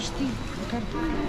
Аж ты, картофель.